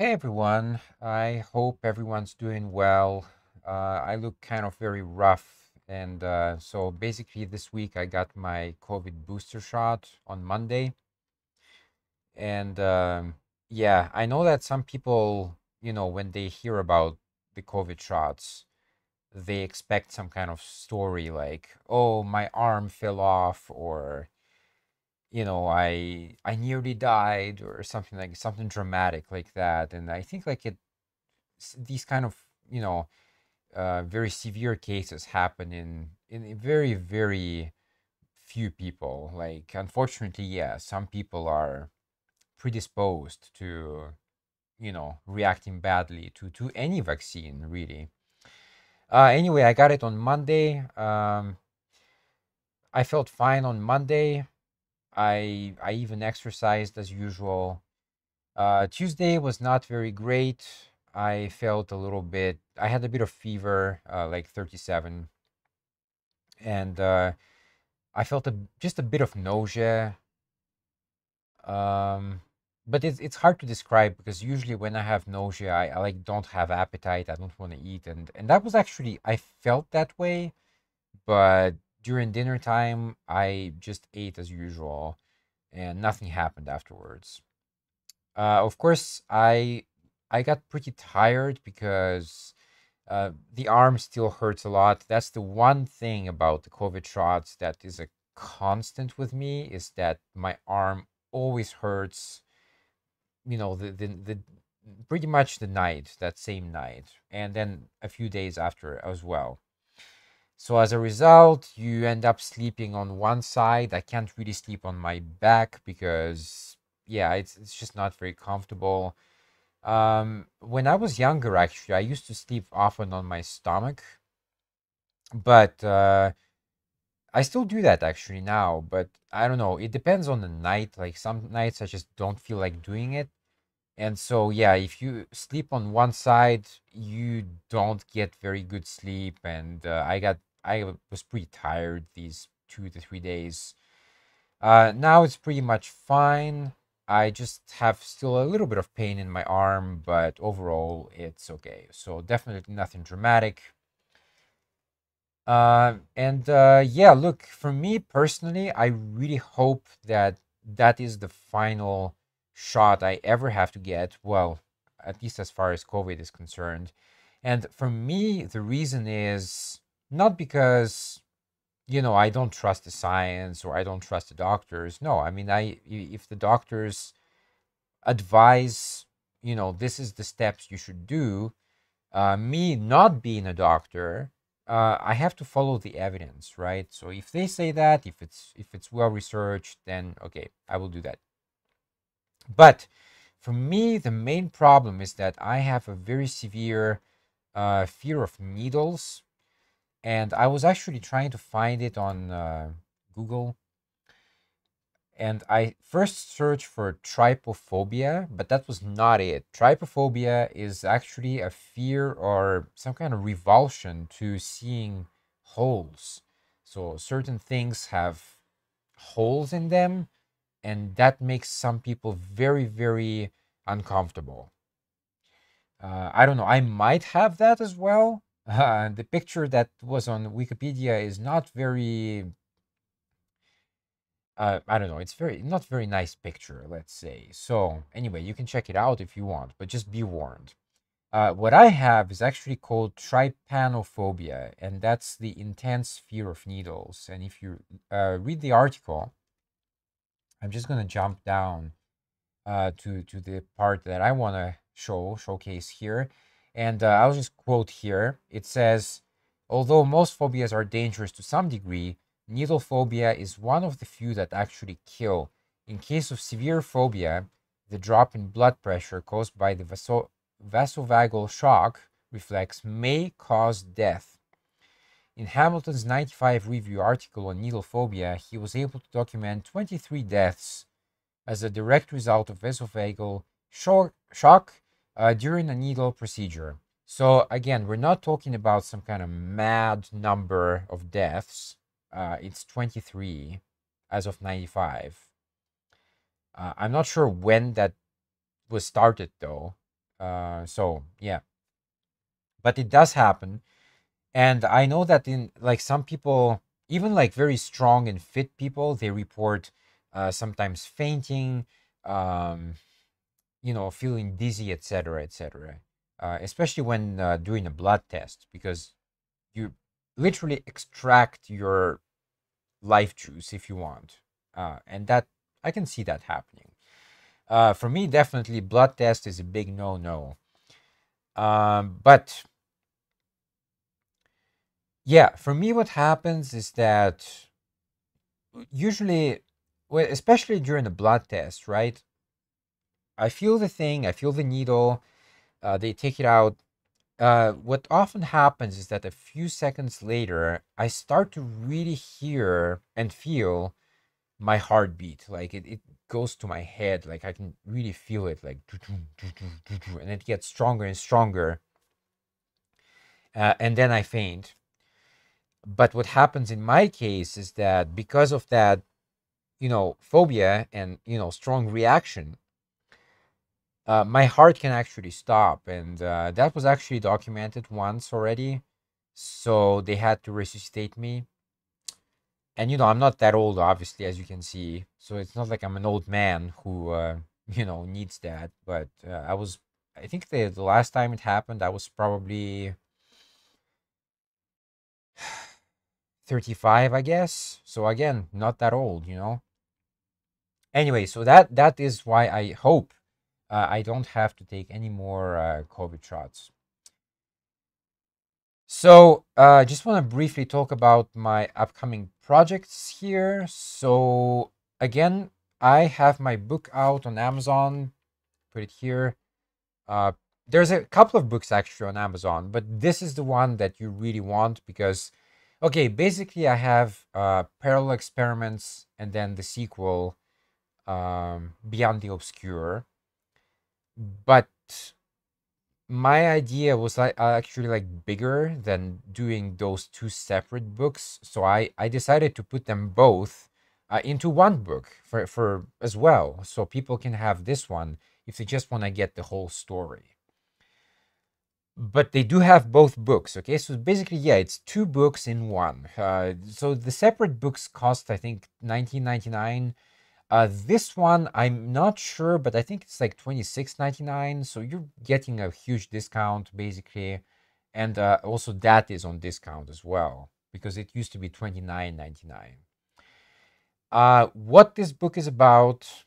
Hey everyone, I hope everyone's doing well. I look kind of very rough, and so basically this week I got my COVID booster shot on Monday. And yeah, I know that some people, you know, when they hear about the COVID shots, they expect some kind of story like, oh, my arm fell off, or you know, I nearly died, or something like something dramatic like that. And I think like these kind of, you know, very severe cases happen in very, very few people. Like, unfortunately, yeah, some people are predisposed to, you know, reacting badly to any vaccine, really. Anyway, I got it on Monday. I felt fine on Monday. I even exercised as usual. Tuesday was not very great. I felt a little bit, I had a bit of fever, like 37. And I felt just a bit of nausea. But it's hard to describe, because usually when I have nausea, I like don't have appetite. I don't want to eat. And that was actually, I felt that way, but during dinner time, I just ate as usual, and nothing happened afterwards. Of course, I got pretty tired, because the arm still hurts a lot. That's the one thing about the COVID shots that is a constant with me, is that my arm always hurts, you know, the pretty much the night, that same night, and then a few days after as well. So as a result, you end up sleeping on one side. I can't really sleep on my back, because yeah, it's just not very comfortable. When I was younger, actually, I used to sleep often on my stomach, but I still do that actually now, but I don't know. It depends on the night. Like some nights I just don't feel like doing it. And so, yeah, if you sleep on one side, you don't get very good sleep. And I was pretty tired these 2 to 3 days. Now it's pretty much fine. I just have still a little bit of pain in my arm, but overall it's okay. So definitely nothing dramatic. Yeah, look, for me personally, I really hope that that is the final shot I ever have to get, well, at least as far as COVID is concerned. And for me, the reason is not because, you know, I don't trust the science, or I don't trust the doctors. No, I mean, if the doctors advise, you know, this is the steps you should do, me not being a doctor, I have to follow the evidence, right? So if they say that, if it's well researched, then okay, I will do that. But for me, the main problem is that I have a very severe fear of needles. And I was actually trying to find it on Google. And I first searched for trypophobia, but that was not it. Trypophobia is actually a fear or some kind of revulsion to seeing holes. So certain things have holes in them, and that makes some people very, very uncomfortable. I don't know, I might have that as well. The picture that was on Wikipedia is not very, I don't know, it's not very nice picture, let's say. So anyway, you can check it out if you want, but just be warned. What I have is actually called trypanophobia, and that's the intense fear of needles. And if you read the article, I'm just going to jump down to the part that I want to showcase here. And I'll just quote here. It says, although most phobias are dangerous to some degree, needle phobia is one of the few that actually kill. In case of severe phobia, the drop in blood pressure caused by the vasovagal shock reflex may cause death. In Hamilton's 95 review article on needle phobia, he was able to document 23 deaths as a direct result of vasovagal shock during a needle procedure. So again, we're not talking about some kind of mad number of deaths. It's 23 as of 95. I'm not sure when that was started though. So yeah, but it does happen. And I know that in like some people, even like very strong and fit people, they report sometimes fainting, you know, feeling dizzy, etc., etc. Especially when doing a blood test, because you literally extract your life juice if you want, and that I can see that happening. For me, definitely blood test is a big no-no. But yeah, for me, what happens is that usually, well, especially during the blood test, right? I feel the thing, I feel the needle, they take it out. What often happens is that a few seconds later, I start to really hear and feel my heartbeat. Like it goes to my head, like I can really feel it, like and it gets stronger and stronger. And then I faint. But what happens in my case is that because of that, you know, phobia and, you know, strong reaction, my heart can actually stop. And that was actually documented once already. So they had to resuscitate me. And, you know, I'm not that old, obviously, as you can see. So it's not like I'm an old man who, you know, needs that. But I was, I think the last time it happened, I was probably 35, I guess. So again, not that old, you know. Anyway, so that is why I hope I don't have to take any more COVID shots. So I just want to briefly talk about my upcoming projects here. So again, I have my book out on Amazon. Put it here. There's a couple of books actually on Amazon, but this is the one that you really want because, okay, basically I have Parallel Experiments and then the sequel, Beyond the Obscure. But my idea was like actually like bigger than doing those two separate books. So I decided to put them both into one book for as well. So people can have this one if they just want to get the whole story. But they do have both books. Okay, so basically, yeah, it's two books in one. So the separate books cost, I think, $19.99. This one, I'm not sure, but I think it's like $26.99. So you're getting a huge discount, basically. And also that is on discount as well, because it used to be $29.99. What this book is about,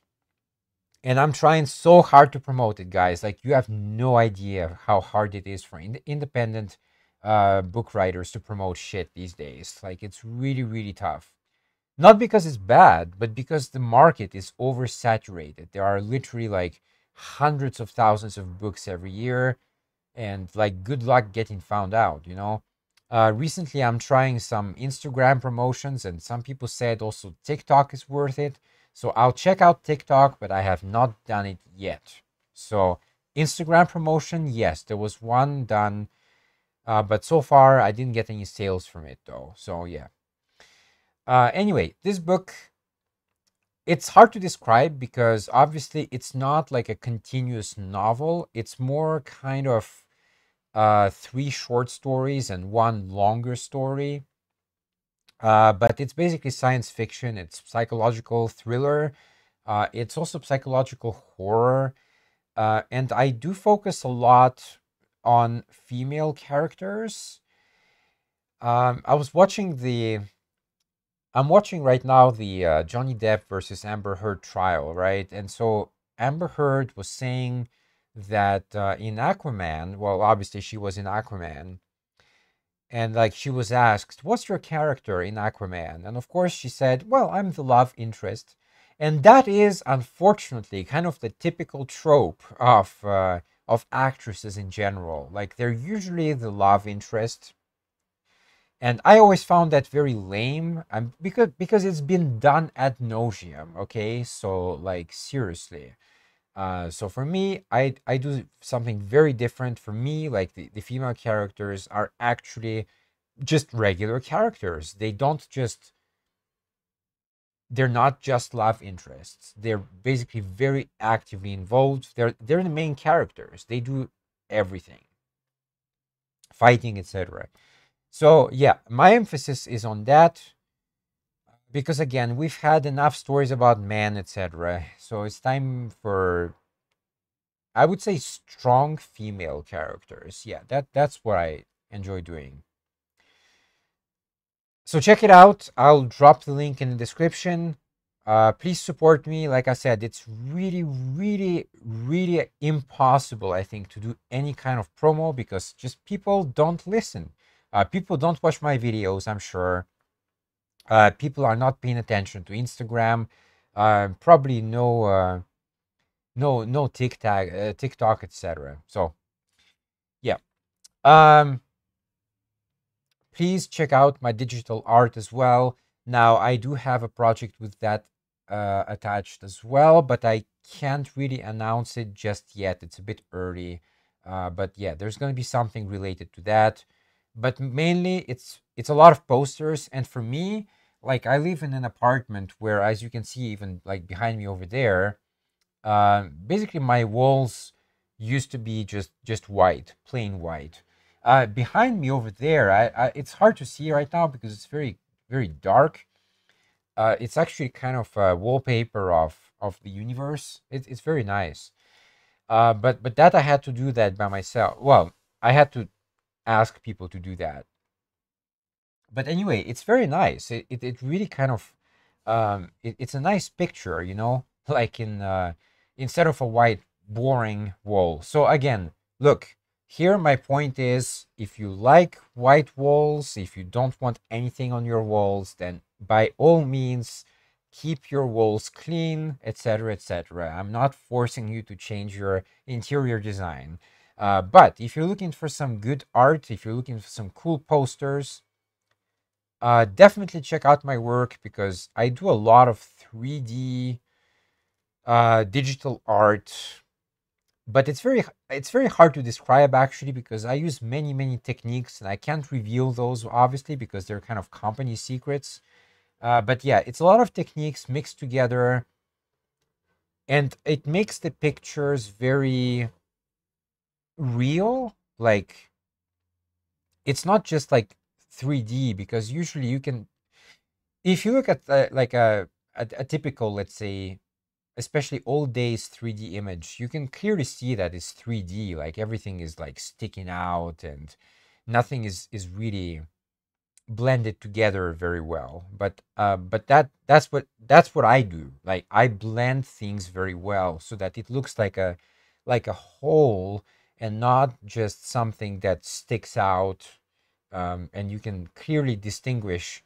and I'm trying so hard to promote it, guys. Like, you have no idea how hard it is for independent book writers to promote shit these days. Like, it's really, really tough. Not because it's bad, but because the market is oversaturated. There are literally like hundreds of thousands of books every year, and like good luck getting found out, you know. Recently, I'm trying some Instagram promotions, and some people said also TikTok is worth it. So I'll check out TikTok, but I have not done it yet. So Instagram promotion, yes, there was one done, but so far I didn't get any sales from it though. So yeah. Anyway, this book, it's hard to describe because obviously it's not like a continuous novel. It's more kind of 3 short stories and 1 longer story. But it's basically science fiction. It's psychological thriller. It's also psychological horror. And I do focus a lot on female characters. I'm watching right now the Johnny Depp versus Amber Heard trial, right? And so Amber Heard was saying that in Aquaman, well, obviously she was in Aquaman, and like she was asked, what's your character in Aquaman? And of course she said, well, I'm the love interest. And that is unfortunately kind of the typical trope of actresses in general. Like, they're usually the love interest. And I always found that very lame, because it's been done ad nauseum, okay? So, like, seriously. So for me, I do something very different. For me, like, the female characters are actually just regular characters. They don't just they're not just love interests. They're basically very actively involved. They're the main characters. They do everything. Fighting, etc. So yeah, my emphasis is on that. Because again, we've had enough stories about men, etc. So it's time for, I would say, strong female characters. Yeah, that's what I enjoy doing. So check it out. I'll drop the link in the description. Please support me. Like I said, it's really, really, really impossible, I think, to do any kind of promo because just people don't listen. People don't watch my videos, I'm sure. People are not paying attention to Instagram. Probably no TikTok, etc. So, yeah. Please check out my digital art as well. Now, I do have a project with that attached as well, but I can't really announce it just yet. It's a bit early, but yeah, there's going to be something related to that. But mainly, it's a lot of posters. And for me, like, I live in an apartment where, as you can see, even like behind me over there, basically my walls used to be just white, plain white. Behind me over there, it's hard to see right now because it's very, very dark. It's actually kind of a wallpaper of the universe. It's very nice. But that I had to do that by myself. Well, I had to ask people to do that. But anyway, it's very nice. It really kind of, it's a nice picture, you know, like instead of a white, boring wall. So again, look. Here, my point is, if you like white walls, if you don't want anything on your walls, then by all means, keep your walls clean, etc., etc. I'm not forcing you to change your interior design. But if you're looking for some good art, if you're looking for some cool posters, definitely check out my work because I do a lot of 3D digital art. But it's very hard to describe, actually, because I use many, many techniques and I can't reveal those, obviously, because they're kind of company secrets. But yeah, it's a lot of techniques mixed together. And it makes the pictures very real. Like, it's not just like 3D, because usually you can, if you look at like a typical, let's say, especially old days 3D image, you can clearly see that it's 3D, like everything is like sticking out and nothing is really blended together very well. But that's what I do. Like, I blend things very well so that it looks like a whole and not just something that sticks out, and you can clearly distinguish,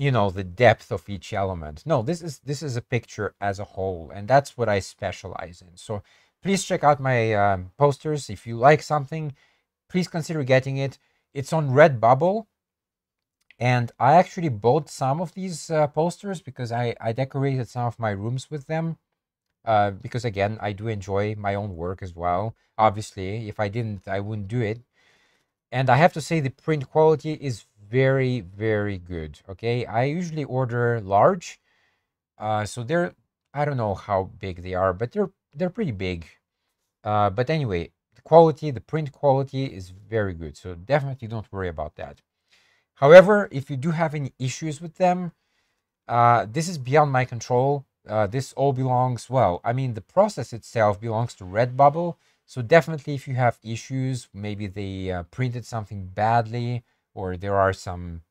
you know, the depth of each element. No, this is a picture as a whole, and that's what I specialize in. So please check out my posters. If you like something, please consider getting it. It's on Redbubble, and I actually bought some of these posters because I decorated some of my rooms with them. Because again, I do enjoy my own work as well. Obviously, if I didn't, I wouldn't do it. And I have to say the print quality is very, very good. Okay, I usually order large, so they're, I don't know how big they are, but they're pretty big. But anyway, the print quality is very good, so definitely don't worry about that. However, if you do have any issues with them, this is beyond my control. This all belongs, well, I mean, the process itself belongs to Redbubble, so definitely if you have issues, maybe they printed something badly, or there are some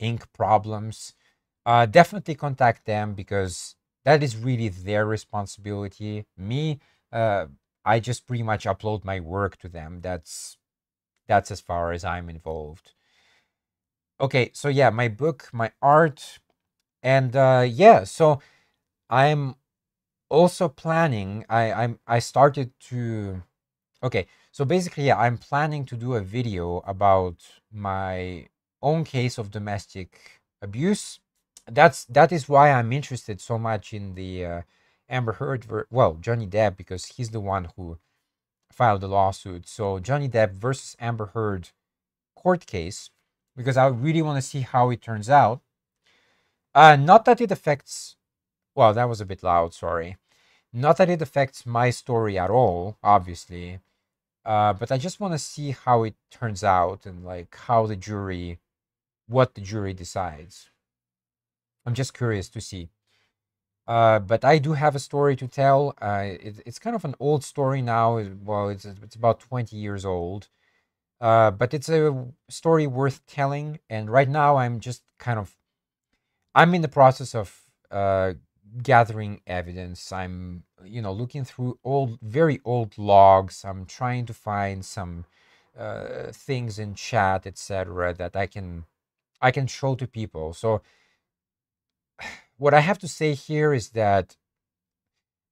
ink problems, definitely contact them because that is really their responsibility. Me, I just pretty much upload my work to them. That's as far as I'm involved. Okay, so yeah, my book, my art, and yeah, so I'm also planning. I started to. Okay, so basically, yeah, I'm planning to do a video about my own case of domestic abuse. That is why I'm interested so much in the Amber Heard, Johnny Depp, because he's the one who filed the lawsuit. So Johnny Depp versus Amber Heard court case, because I really want to see how it turns out. Not that it affects, well, that was a bit loud, sorry. Not that it affects my story at all, obviously, but I just want to see how it turns out and like how the jury, what the jury decides. I'm just curious to see. But I do have a story to tell. It's kind of an old story now. Well, it's about 20 years old. But it's a story worth telling. And right now I'm just kind of, I'm in the process of gathering evidence. I'm, you know, looking through old, very old logs. I'm trying to find some things in chat, etc., that I can show to people. So what I have to say here is that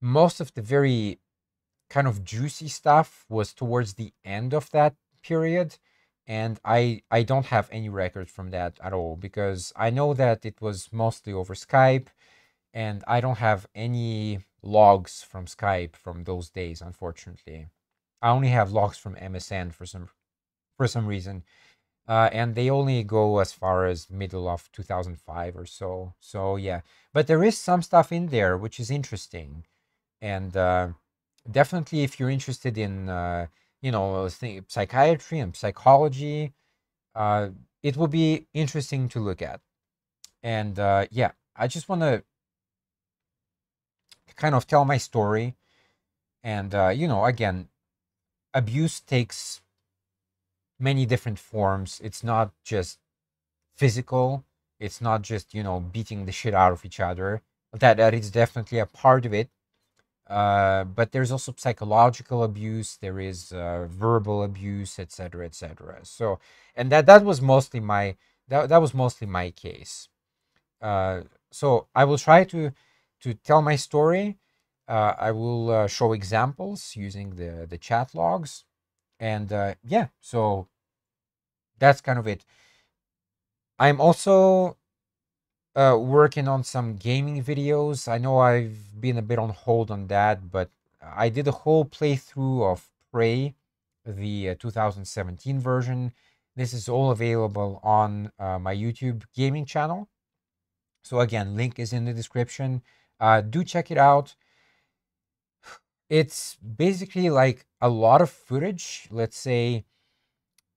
most of the very kind of juicy stuff was towards the end of that period. And I don't have any records from that at all, because I know that it was mostly over Skype, and I don't have any logs from Skype from those days, unfortunately. I only have logs from MSN for some reason. And they only go as far as middle of 2005 or so. So yeah, but there is some stuff in there which is interesting. And definitely if you're interested in, you know, psychiatry and psychology, it will be interesting to look at. And yeah, I just want to kind of tell my story. And, you know, again, abuse takes many different forms. It's not just physical. It's not just, you know, beating the shit out of each other. That is definitely a part of it. But there's also psychological abuse. There is verbal abuse, etc., etc. So, and that was mostly my case. So I will try to tell my story. I will show examples using the chat logs, and yeah. So that's kind of it. I'm also working on some gaming videos. I know I've been a bit on hold on that, but I did a whole playthrough of Prey, the 2017 version. This is all available on my YouTube gaming channel. So again, link is in the description. Do check it out. It's basically like a lot of footage, let's say,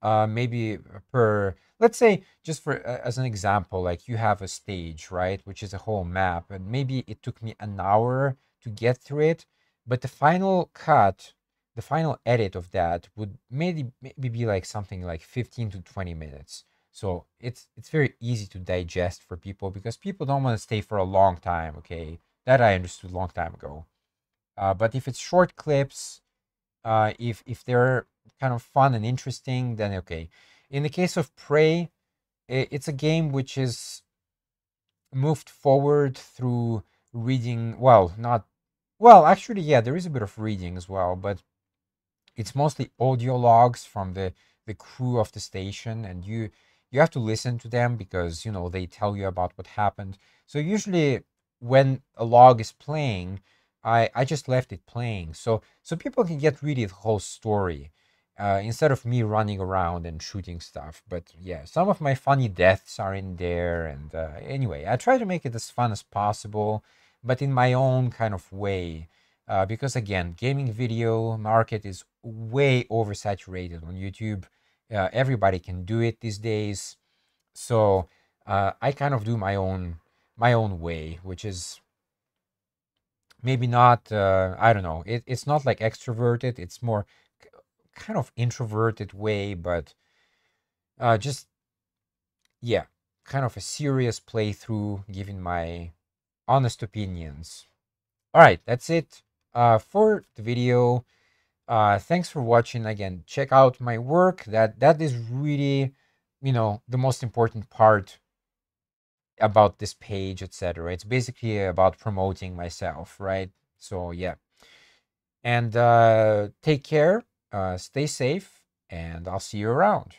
maybe per, let's say just for as an example, like you have a stage, right, which is a whole map, and maybe it took me an hour to get through it, but the final cut, the final edit of that would maybe be like something like 15 to 20 minutes. So it's very easy to digest for people, because people don't want to stay for a long time, okay? That I understood a long time ago. But if it's short clips, if they're kind of fun and interesting, then okay. In the case of Prey, it's a game which is moved forward through reading. Well, not, well, actually, yeah, there is a bit of reading as well, but it's mostly audio logs from the crew of the station, and you have to listen to them because, you know, they tell you about what happened. So usually when a log is playing, I just left it playing so people can get really the whole story, instead of me running around and shooting stuff. But yeah, some of my funny deaths are in there, and anyway, I try to make it as fun as possible, but in my own kind of way, because again, gaming video market is way oversaturated on YouTube. Everybody can do it these days, so I kind of do my own way, which is maybe not, I don't know, it's not like extroverted, it's more kind of introverted way, but just, yeah, kind of a serious playthrough, giving my honest opinions. All right, that's it for the video. Thanks for watching. Again, check out my work. That is really, you know, the most important part about this page, etc. It's basically about promoting myself, right? So yeah, and take care, stay safe, and I'll see you around.